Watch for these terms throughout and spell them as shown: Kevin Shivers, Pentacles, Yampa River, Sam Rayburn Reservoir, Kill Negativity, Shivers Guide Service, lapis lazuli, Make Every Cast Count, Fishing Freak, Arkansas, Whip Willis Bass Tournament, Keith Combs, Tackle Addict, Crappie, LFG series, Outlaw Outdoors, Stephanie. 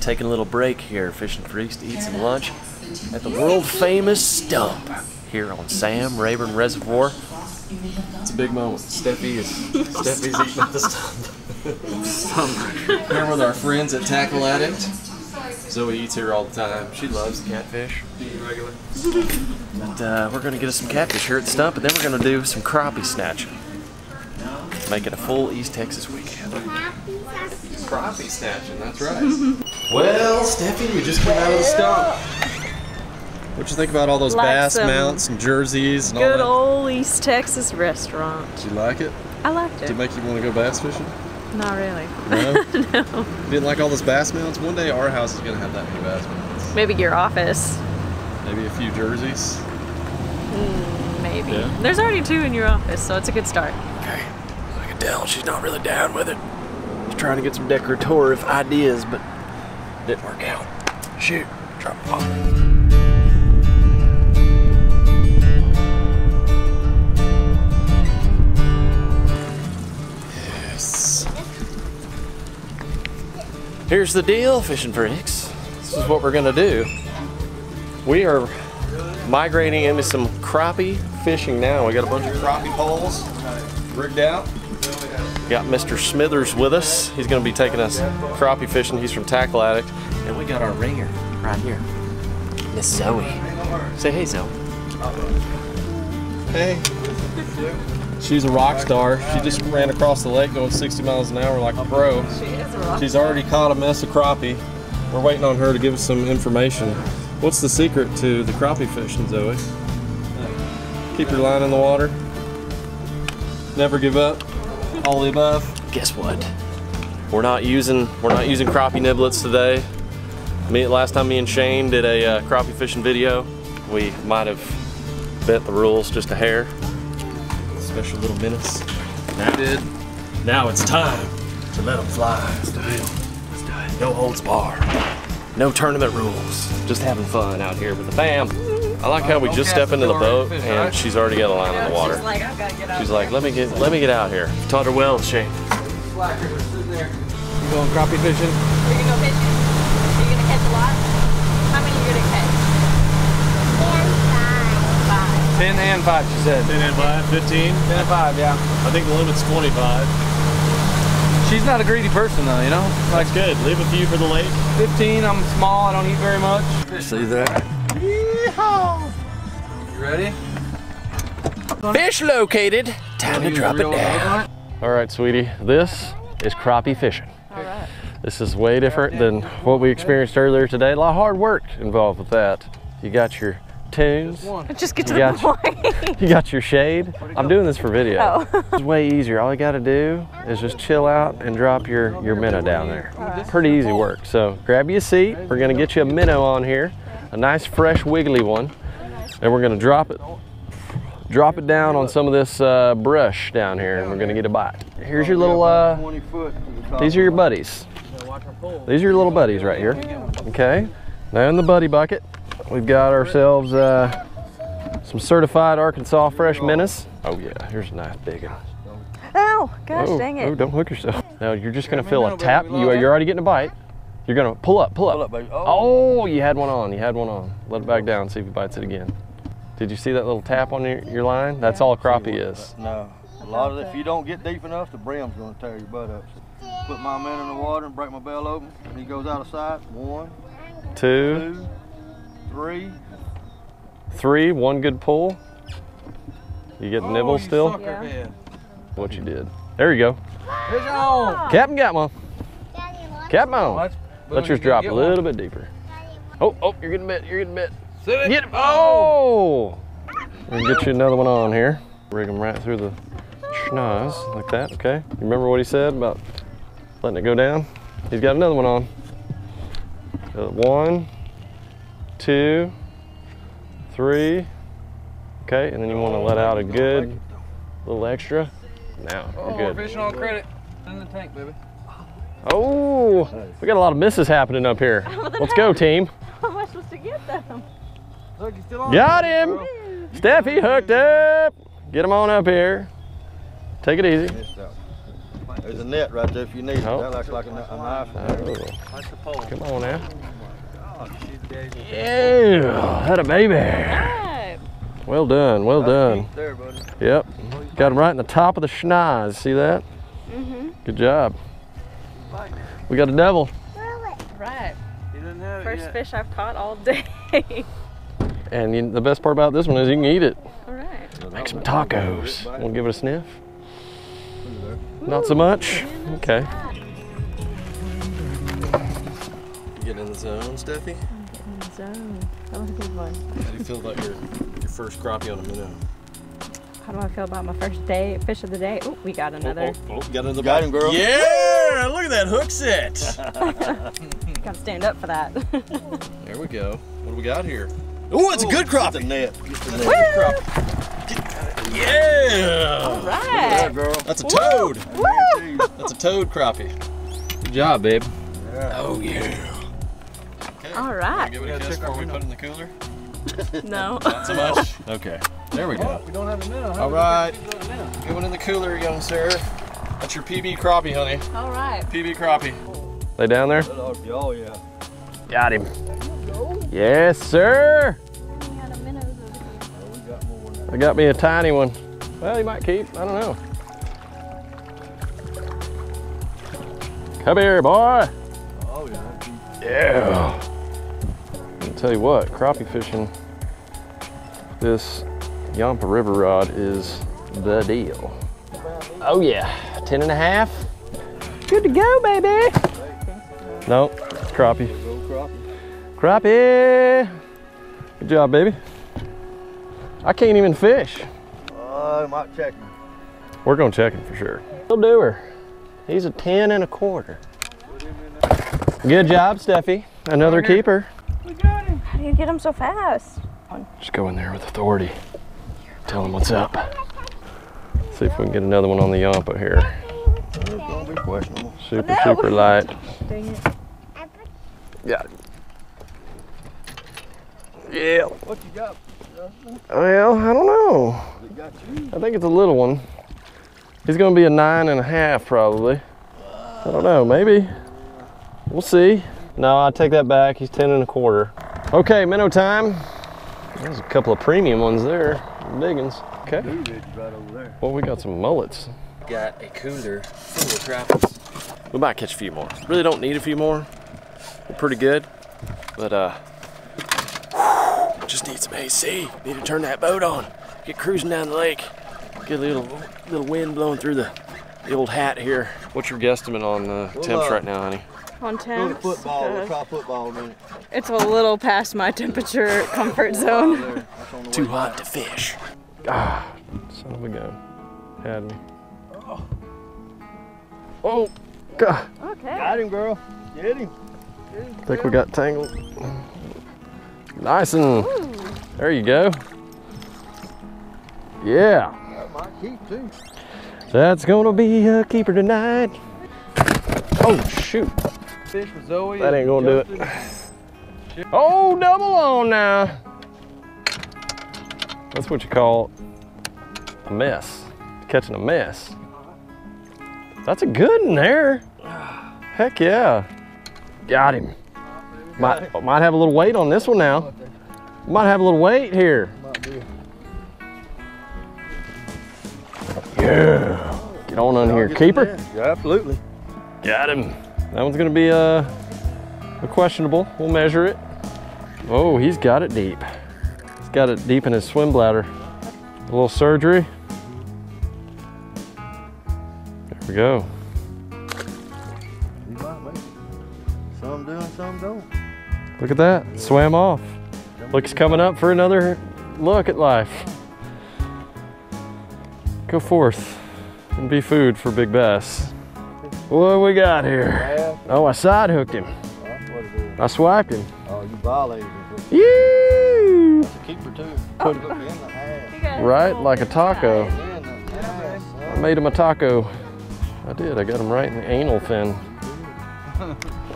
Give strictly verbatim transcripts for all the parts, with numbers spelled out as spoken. taking a little break here, fishing for East to eat some lunch at the world famous Stump here on Sam Rayburn Reservoir. It's a big moment. Steffi is Steffi's eating at the Stump. Stump. Here with our friends at Tackle Addict. Zoe eats here all the time. She loves catfish. Regular. And uh, we're gonna get us some catfish here at the Stump, and then we're gonna do some crappie snatching. Make it a full East Texas weekend. Crappie snatching, that's right. Well, Stephanie, we just came out of the Stump. What'd you think about all those like bass mounts and jerseys and all that? Good old East Texas restaurant. Did you like it? I liked it. Did it make you want to go bass fishing? Not really. No? No. You didn't like all those bass mounts? One day our house is going to have that many bass mounts. Maybe your office. Maybe a few jerseys? Mm, maybe. Yeah. There's already two in your office, so it's a good start. Okay. I can tell she's not really down with it. Trying to get some decorative ideas, but didn't work out. Shoot, drop it off. Yes. Here's the deal, fishing freaks. This is what we're gonna do. We are migrating into some crappie fishing now. We got a bunch of crappie poles rigged out. Got Mister Smithers with us. He's going to be taking us crappie fishing. He's from Tackle Addict. And we got our ringer right here, Miss Zoe. Say hey, Zoe. Hey. She's a rock star. She just ran across the lake going sixty miles an hour like a pro. She is a rock star. She's already caught a mess of crappie. We're waiting on her to give us some information. What's the secret to the crappie fishing, Zoe? Keep your line in the water. Never give up. All the above. Guess what? We're not using we're not using crappie niblets today. Me last time me and Shane did a uh, crappie fishing video, we might have bent the rules just a hair. Special little menace. Now, did. Now it's time to let them fly. Let's do it. Let's do it. No holds barred. No tournament rules. Just having fun out here with the fam. I like how we just step into the boat and she's already got a line in the water. She's like, let me get, let me get out here. Taught her well, Shane. You going crappie fishing? Are you going fishing? Are you gonna catch a lot? How many are you gonna catch? Ten and five. Ten and five, she said. Ten and five. Fifteen. Ten and five, yeah. I think the limit's twenty-five. She's not a greedy person though, you know. Like, that's good. Leave a few for the lake. Fifteen. I'm small. I don't eat very much. See that? Yeehaw! You ready? Fish located. Time to drop it down. All right, sweetie. This is crappie fishing. All right. This is way different than what we experienced earlier today. A lot of hard work involved with that. You got your tunes. Just get to the point. You got your shade. I'm doing this for video. Oh. It's way easier. All you got to do is just chill out and drop your your minnow down there. Right. Pretty easy work. So grab you a seat. We're gonna get you a minnow on here. A nice fresh wiggly one, and we're gonna drop it drop it down on some of this uh, brush down here, and we're gonna get a bite. Here's your little uh, these are your buddies these are your little buddies right here. Okay, now in the buddy bucket we've got ourselves uh, some certified Arkansas fresh menace. Oh yeah, here's a nice big one. Oh gosh, oh, dang it. Oh, don't hook yourself. Now you're just gonna feel a tap. You, you're already getting a bite. You're gonna pull up, pull up. Pull up, baby. Oh. Oh, you had one on, you had one on. Let it back down, see if he bites it again. Did you see that little tap on your, your line? That's all crappie is. No, a lot of it, if you don't get deep enough, the brim's gonna tear your butt up. So put my man in the water and break my bell open, and he goes out of sight. One, two, two, three. Three, one good pull. You get the oh, nibble still? Yeah. What you did. There you go. Wow. Captain got one. Captain on. Let yours drop a little bit deeper. Oh, oh, you're getting bit, you're getting bit. Get him! Oh! We're gonna get you another one on here. Rig him right through the schnoz, like that, okay? You remember what he said about letting it go down? He's got another one on. One, two, three. Okay, and then you wanna let out a good little extra. Now, we're good. Oh, we're fishing on credit. In the tank, baby. Oh, we got a lot of misses happening up here. Let's go, team. How am I supposed to get them? Look, he's still on. Got him. Steffi hooked up. Get him on up here. Take it easy. There's a net right there if you need oh. it. That looks like a, a knife. Oh. Come on now. Yeah, had a baby. Right. Well done, well done. There, buddy. Yep, got him right in the top of the schnoz. See that? Mm-hmm. Good job. We got a devil. Right. First fish I've caught all day. And you, the best part about this one is you can eat it. All right. Make some tacos. Want to give it a sniff? Ooh, not so much? Okay. You get in the zone, Steffi? In the zone. That was a good one. How do you feel about your, your first crappie on a minnow? How do I feel about my first day fish of the day? Oh, we got another. Oh, oh, oh. Got another bite, girl. Yeah! Look at that hook set. Gotta stand up for that. There we go. What do we got here? Oh, it's Ooh, a good crappie. It's a net. It's a net. Woo! Yeah! All right. That, girl. That's a Woo! toad. Woo! That's a toad crappie. Good job, babe. Yeah. Oh, yeah. Okay. All right. Give it a kiss before we put it in the cooler? No. Not so much. Okay. There we go. Well, we don't have a minnow. All right. Good one in the cooler, young sir. That's your P B crappie, honey. All right. P B crappie. Lay down there. Oh, yeah. Got him. Yes, sir. I got me a tiny one. Well, he might keep. I don't know. Come here, boy. Oh, yeah. Yeah. I'll tell you what, crappie fishing, this Yampa River rod is the deal. Oh, yeah. ten and a half. Good to go, baby. Nope, it's crappie. Crappie! Good job, baby. I can't even fish. Oh, uh, might check him. We're gonna check him for sure. He'll do her. He's a ten and a quarter. Good job, Steffi. Another keeper. We got him. How do you get him so fast? Just go in there with authority. Tell him what's up. See if we can get another one on the Yampa here. Super, super light. Dang it. Yeah. Yeah. What you got? Well, I don't know. I think it's a little one. He's gonna be a nine and a half probably. I don't know, maybe. We'll see. No, I take that back. He's ten and a quarter. Okay, minnow time. There's a couple of premium ones there. Biggins. Okay. Well, we got some mullets. Got a cooler full of crappies. We might catch a few more. Really don't need a few more. We're pretty good. But uh just need some A C. Need to turn that boat on. Get cruising down the lake. Get a little little wind blowing through the, the old hat here. What's your guesstimate on uh, temps well, uh, right now, honey? On temps? Football. Uh, we'll try football in a minute. It's a little past my temperature comfort zone. Too hot to fish. Ah, son of a gun. Had me. Oh. Oh, God. Okay. Got him, girl. Get him. Get him. I think we got tangled. Nice and Ooh. There you go. Yeah. That might keep too. That's gonna be a keeper tonight. Oh shoot. Fish with Zoe. That ain't gonna Justin. do it. Oh, double on now. That's what you call a mess. Catching a mess. That's a good one there. Heck yeah. Got him. Might, might have a little weight on this one now. Might have a little weight here. Yeah. Get on in here, keeper. Yeah, absolutely. Got him. That one's gonna be uh, a questionable. We'll measure it. Oh, he's got it deep. He's got it deep in his swim bladder. A little surgery. There we go. Some do and some don't. Look at that, swam off. Looks coming up for another look at life. Go forth and be food for big bass. What do we got here? Oh, I side hooked him. I swiped him. Oh, you violated him. That's a keeper too. Put him in the half. Right, like a taco. I made him a taco. I did, I got him right in the anal fin.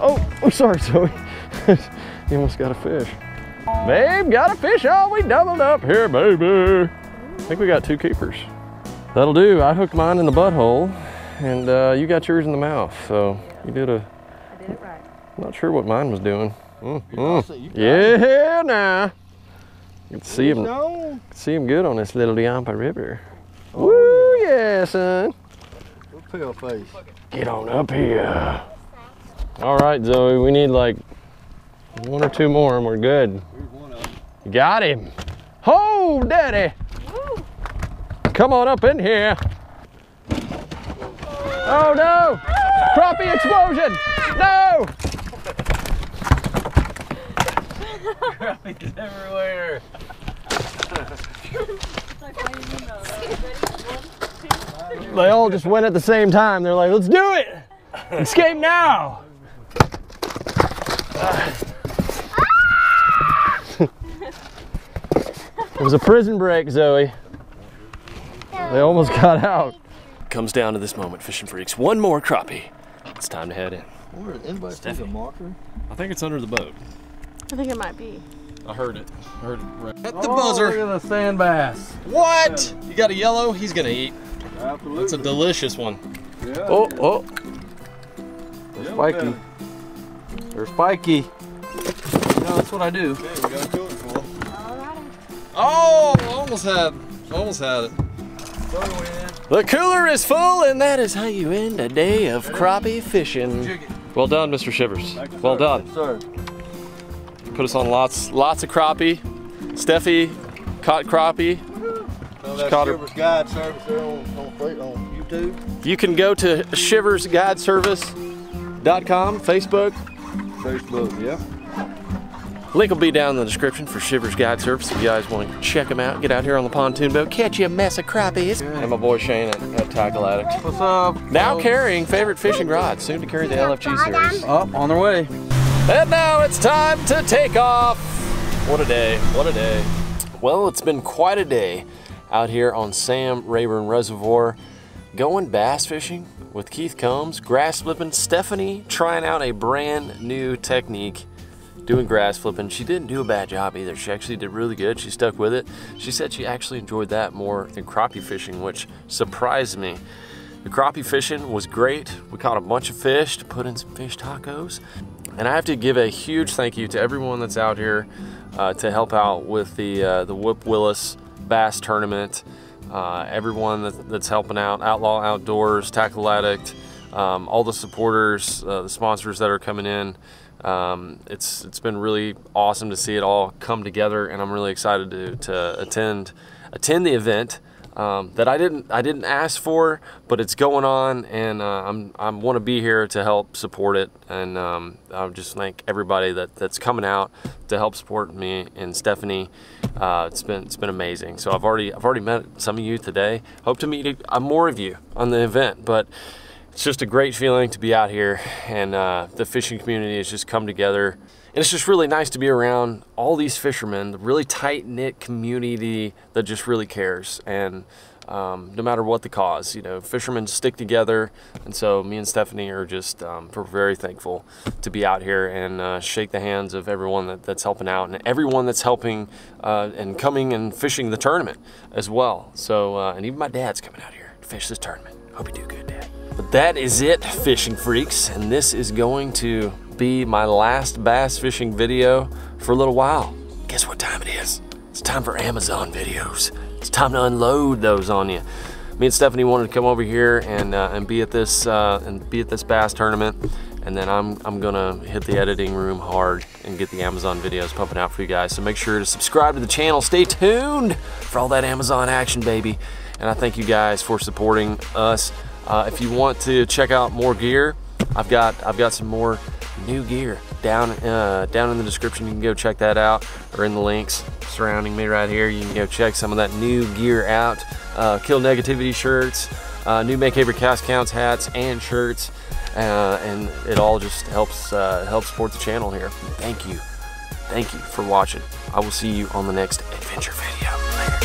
Oh, I'm sorry, Zoe. You almost got a fish. Babe, got a fish. Oh, we doubled up here, baby. I think we got two keepers. That'll do. I hooked mine in the butthole and uh, you got yours in the mouth, so you did a. I did it right. I'm not sure what mine was doing. Mm, mm. Yeah, now nah. You can see him. Can see him good on this little Yampa River. Oh, woo, yeah, yeah son. Pale face. Get on up here. All right, Zoe, we need like one or two more and we're good. Here's one of them. Got him. Oh, daddy. Woo. Come on up in here. Oh, no. Crappie explosion. No. Crappie's everywhere. They all just went at the same time. They're like, let's do it. Escape now. It was a prison break, Zoe. They almost got out. Comes down to this moment, fishing freaks. One more crappie. It's time to head in. Anybody see the marker? I think it's under the boat. I think it might be. I heard it. I heard it. Right. At the oh, buzzer. Look at the sand bass. What? You got a yellow? He's gonna eat. Absolutely. That's a delicious one. Yeah, oh, yeah. oh. They're yeah, spiky. They're spiky. No, that's what I do. Okay, we gotta do it for. Oh, almost had it. Almost had it. The cooler is full, and that is how you end a day of crappie fishing. Well done, Mister Shivers. Well done. Sir. Put us on lots, lots of crappie. Steffi caught crappie. She caught Shivers her. Guide Service there on, on, on YouTube. You can go to shivers guide service dot com, Facebook. Facebook, yeah. Link will be down in the description for Shivers Guide Service if you guys want to check them out. Get out here on the pontoon boat, catch you a mess of crappies. Yeah. And my boy Shane at, at Tackle Addict. What's up? Now Hello. Carrying favorite fishing rods, soon to carry the L F G series. Up on their way. And now it's time to take off. What a day, what a day. Well, it's been quite a day out here on Sam Rayburn Reservoir, going bass fishing with Keith Combs, grass flipping, Stephanie trying out a brand new technique, doing grass flipping. She didn't do a bad job either. She actually did really good. She stuck with it. She said she actually enjoyed that more than crappie fishing, which surprised me. The crappie fishing was great. We caught a bunch of fish to put in some fish tacos. And I have to give a huge thank you to everyone that's out here uh, to help out with the uh, the Whip Willis Bass Tournament. Uh, everyone that, that's helping out, Outlaw Outdoors, Tackle Addict, um, all the supporters, uh, the sponsors that are coming in. Um, it's it's been really awesome to see it all come together, and I'm really excited to to attend attend the event. Um, that I didn't I didn't ask for, but it's going on, and uh, I'm I want to be here to help support it, and um, I'll just thank everybody that that's coming out to help support me and Stephanie. Uh, it's been it's been amazing. So I've already I've already met some of you today. Hope to meet uh, more of you on the event, but it's just a great feeling to be out here, and uh, the fishing community has just come together. And it's just really nice to be around all these fishermen, the really tight-knit community that just really cares. And um, no matter what the cause, you know, fishermen stick together. And so me and Stephanie are just um, we're very thankful to be out here and uh, shake the hands of everyone that, that's helping out and everyone that's helping uh, and coming and fishing the tournament as well. So, uh, and even my dad's coming out here to fish this tournament. Hope you do good, Dad. But that is it, fishing freaks. And this is going to be my last bass fishing video for a little while. Guess what time it is? It's time for Amazon videos. It's time to unload those on you. Me and Stephanie wanted to come over here and uh, and be at this uh, and be at this bass tournament, and then I'm I'm gonna hit the editing room hard and get the Amazon videos pumping out for you guys. So make sure to subscribe to the channel. Stay tuned for all that Amazon action, baby. And I thank you guys for supporting us. Uh, if you want to check out more gear, I've got I've got some more new gear down uh, down in the description. You can go check that out, or in the links surrounding me right here. You can go check some of that new gear out. Uh, Kill Negativity shirts, uh, new Make Every Cast Counts hats and shirts, uh, and it all just helps uh, help support the channel here. Thank you, thank you for watching. I will see you on the next adventure video. Later.